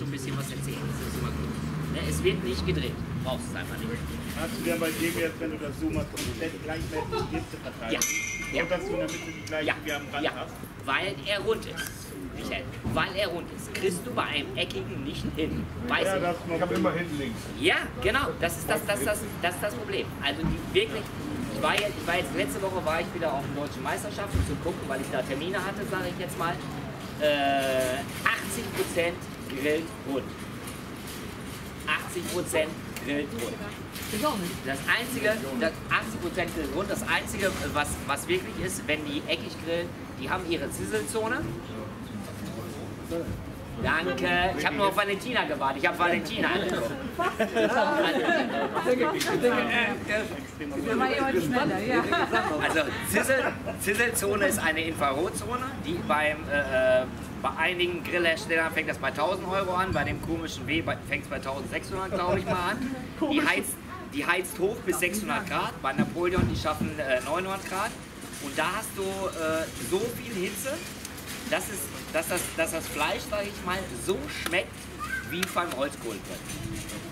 schon ein bisschen was erzählen. Das ist immer gut. Ne? Es wird nicht gedreht. Du brauchst es einfach nicht. Hast du denn bei dem jetzt, wenn du das Zoom hast, komplett gleichmäßig die Gipse verteilt? Ja. Und dass du in der Mitte die gleiche wie am Rand hast? Weil er rund ist. Michael, weil er rund ist, kriegst du bei einem eckigen nicht hin. Weiß ja, das ich habe immer hinten links. Ja, genau, das ist das Problem. Also die, wirklich, ich war jetzt letzte Woche war ich wieder auf den Deutschen Meisterschaften um zu gucken, weil ich da Termine hatte, sage ich jetzt mal. 80% grillt rund. 80% grillt rund. Das einzige, das 80% grillt rund, das einzige, was wirklich ist, wenn die eckig grillen, die haben ihre Sizzle Zone. Danke. Ich habe nur auf Valentina gewartet. Ich habe Valentina angerufen. Also Sizzle-Zone ist eine Infrarotzone, die bei einigen Grillherstellern fängt das bei 1.000 Euro an, bei dem komischen Weber fängt es bei 1.600, glaube ich mal, an. Die heizt hoch bis 600 Grad. Bei Napoleon, die schaffen 900 Grad. Und da hast du so viel Hitze, dass das Fleisch, sage ich mal, so schmeckt wie beim Holzkohlenbrett.